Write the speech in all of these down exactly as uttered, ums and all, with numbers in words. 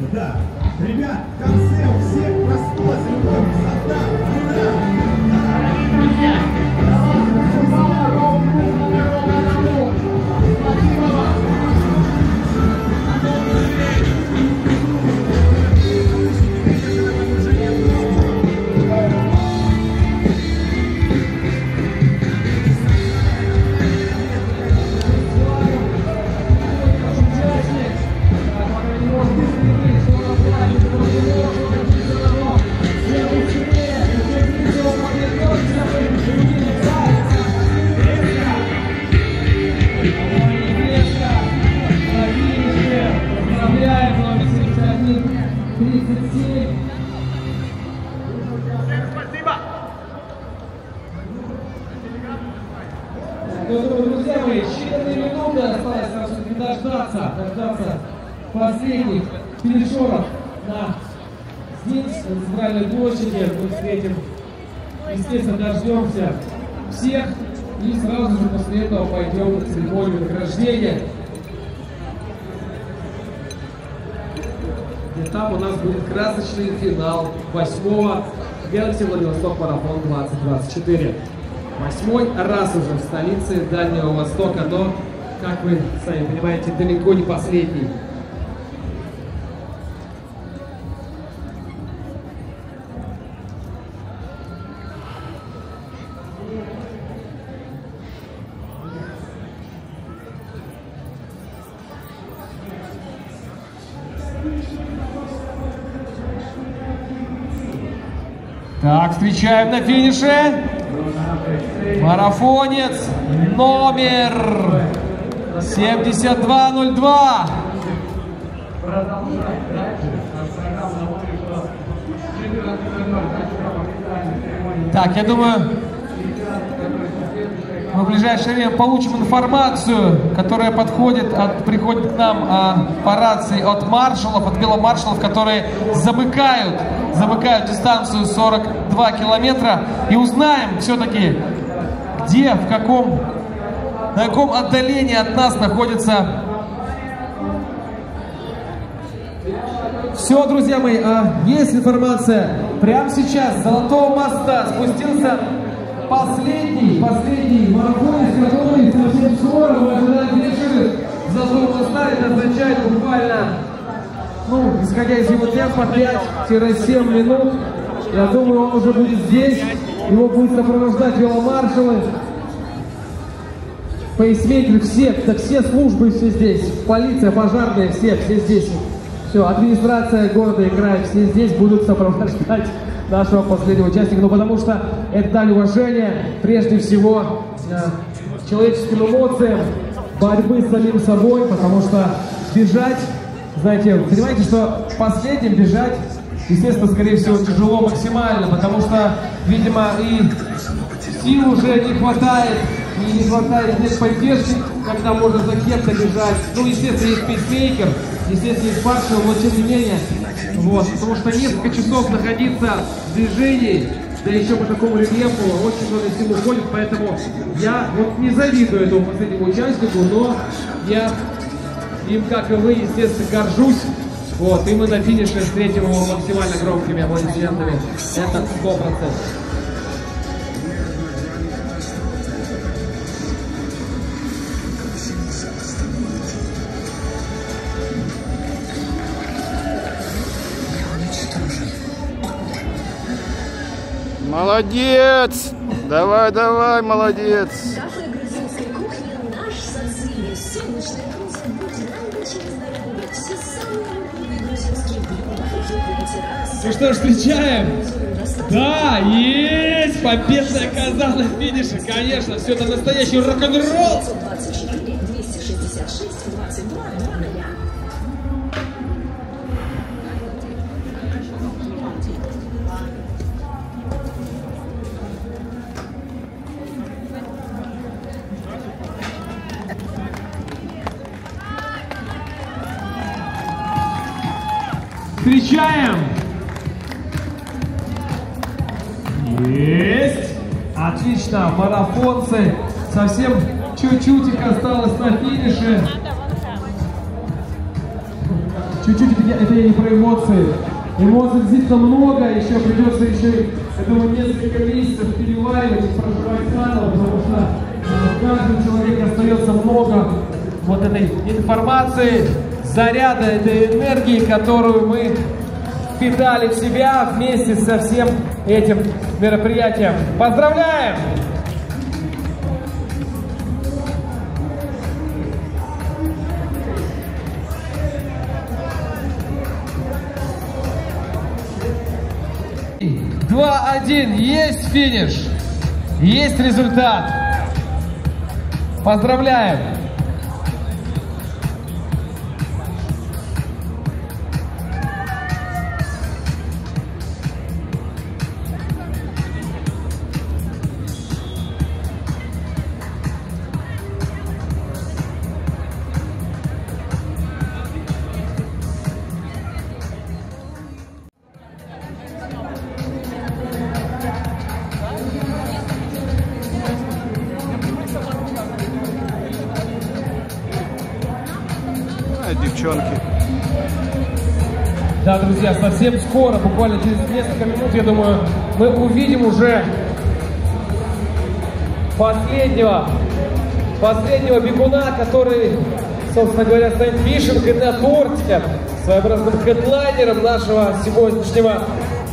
пожалуйста, да. Ребят, в конце у всех проснулась любовь, высота, ура, ура. Друзья, давайте выступала ровно международная работа. Спасибо вам. Последних финишеров на здесь, на Центральной площади. Мы встретим, естественно, дождемся всех и сразу же после этого пойдем к церемонии награждения. И там у нас будет красочный финал восьмого Приморский Владивосток-марафон двадцать двадцать четыре. Восьмой раз уже в столице Дальнего Востока, но, как вы сами понимаете, далеко не последний. Так, встречаем на финише марафонец номер семьдесят два ноль два. Так, я думаю, мы в ближайшее время получим информацию, которая подходит, от, приходит к нам а, по рации от маршалов, от веломаршалов, которые замыкают, замыкают дистанцию сорок два километра. И узнаем все-таки, где, в каком, на каком отдалении от нас находится. Все, друзья мои, а, есть информация. Прямо сейчас с Золотого моста спустился Последний, последний марафонец, который совсем скоро мы ожидаем финиширует с Золотого моста. Это означает буквально, ну, исходя из его темпа, пять-семь минут. Я думаю, он уже будет здесь. Его будет сопровождать веломаршалы, пейсмейкеры, все, так все службы все здесь. Полиция, пожарные, все, все здесь. Все, администрация города и края, все здесь будут сопровождать нашего последнего участника, ну потому что это дань уважения, прежде всего, э, человеческим эмоциям, борьбы с самим собой, потому что бежать, знаете, понимаете, что последним бежать, естественно, скорее всего, тяжело максимально, потому что, видимо, и сил уже не хватает, и не хватает, нет поддержки, когда можно за кем-то бежать. Ну, естественно, есть пейсмейкер, естественно, есть маршал, но тем не менее, вот, потому что несколько часов находиться в движении, да еще по такому рельефу, очень много сил уходит, поэтому я вот не завидую этому последнему участнику, но я им, как и вы, естественно, горжусь. Вот, и мы на финише встретим его максимально громкими аплодисментами. Это сто процентов. Молодец! Давай, давай, молодец! Ну что ж, встречаем! Да, есть! Победная коза на финише, конечно! Все это настоящий рок-н-ролл! Встречаем! Есть! Отлично! Марафонцы! Совсем чуть-чуть осталось на финише. Чуть-чуть хотели не про эмоции. Эмоций действительно много, еще придется еще, я думаю, несколько месяцев переваривать и проживать заново, потому что в каждом человеке остается много вот этой информации, заряда, этой энергии, которую мы впитали в себя вместе со всем этим мероприятием. Поздравляем! два один, есть финиш, есть результат. Поздравляем! Девчонки. Да, друзья, совсем скоро, буквально через несколько минут, я думаю, мы увидим уже последнего, последнего бегуна, который, собственно говоря, станет вишенкой на торте, своеобразным хедлайнером нашего сегодняшнего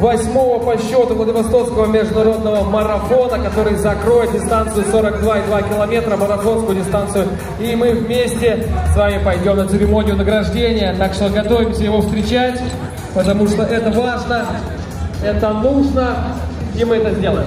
восьмого по счету Владивостокского международного марафона, который закроет дистанцию сорок два и два километра, марафонскую дистанцию. И мы вместе с вами пойдем на церемонию награждения. Так что готовимся его встречать, потому что это важно, это нужно, и мы это сделаем.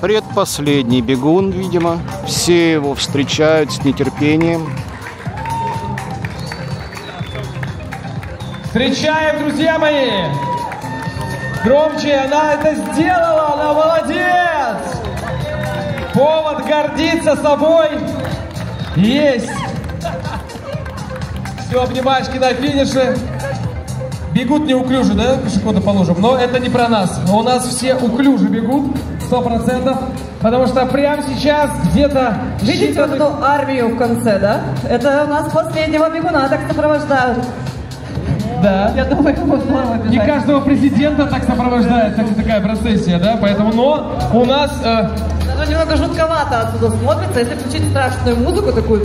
Предпоследний бегун, видимо. Все его встречают с нетерпением. Встречаем, друзья мои! Громче, она это сделала! Она молодец! Повод гордиться собой есть! Все, обнимашки на финише. Бегут неуклюже, да, пешеходы положим? Но это не про нас. У нас все уклюже бегут. Сто процентов, потому что прямо сейчас где-то... Видите вот эту армию в конце, да? Это у нас последнего бегуна так сопровождают. Да. Я думаю, не каждого президента так сопровождает, кстати, такая процессия, да? Поэтому, но у нас... Э... Немного жутковато отсюда смотрится, если включить страшную музыку такую...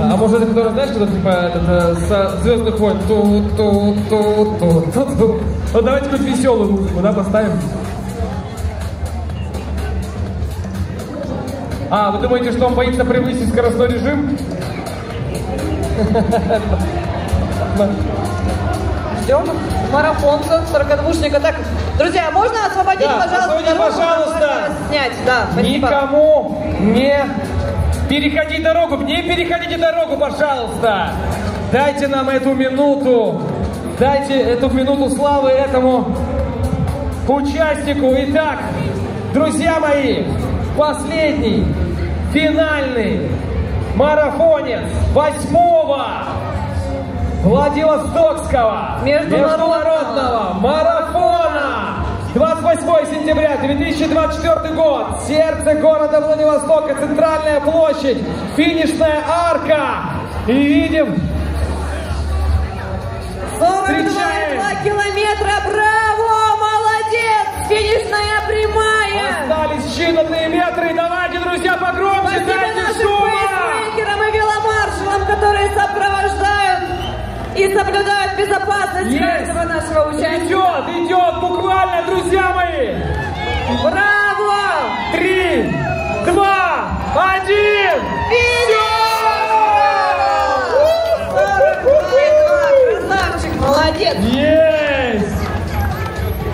А может это кто-то, знаешь, что-то типа со «Звездных войн»? Ну давайте хоть веселую музыку, да, поставим. А, вы думаете, что он боится превысить скоростной режим? Ждем марафонца, сорокадвушника. Так, друзья, можно освободить, да, пожалуйста? Освободить, пожалуйста. Снять, да, спасибо. Никому не переходить дорогу, не переходите дорогу, пожалуйста. Дайте нам эту минуту, дайте эту минуту славы этому участнику. Итак, друзья мои, последний, финальный марафонец восьмого Владивостокского международного марафона двадцать восьмое сентября две тысячи двадцать четвёртый год, сердце города Владивостока, центральная площадь, финишная арка, и видим сорок два и два километра, браво, молодец, финишная прямая. Остались считанные метры. Давайте, друзья, погромче, дайте шума! Спасибо и веломаршалам, которые сопровождают и соблюдают безопасность каждого нашего участника. Идет, идет, буквально, друзья мои! Браво!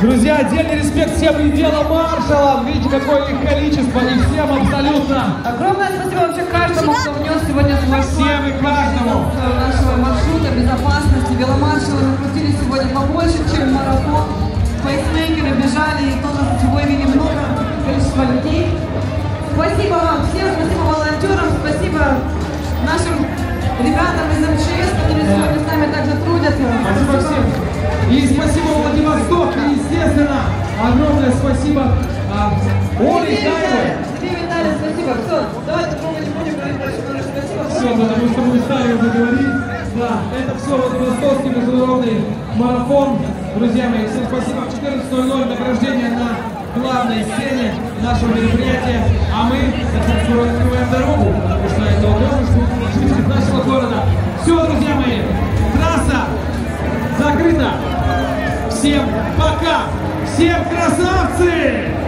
Друзья, отдельный респект всем веломаршалам. Видите, какое их количество, и всем абсолютно. Огромное спасибо вообще каждому, кто внес сегодня свой всем и каждому. Нашего маршрута безопасности. Веломаршалы накрутили сегодня побольше, чем марафон. Пейсмейкеры бежали, и тоже с собой видели много количества людей. Спасибо вам всем, спасибо волонтерам, спасибо нашим ребятам из эм че эс, которые сегодня с нами также трудятся. Спасибо всем. И спасибо Владивостоку, естественно, огромное спасибо а, Оле Таевой. Тебе, Виталий, спасибо. Все, давайте помнить, будем говорить дальше, спасибо. Все, потому что мы стали уже говорить. Да, это все Владивостокский международный марафон. Друзья мои, всем спасибо. в четырнадцать ноль ноль награждение на главной сцене нашего мероприятия. А мы закрываем дорогу, потому что это удобно, что нашего города. Все, друзья мои, трасса закрыта. Всем пока! Всем красавцы!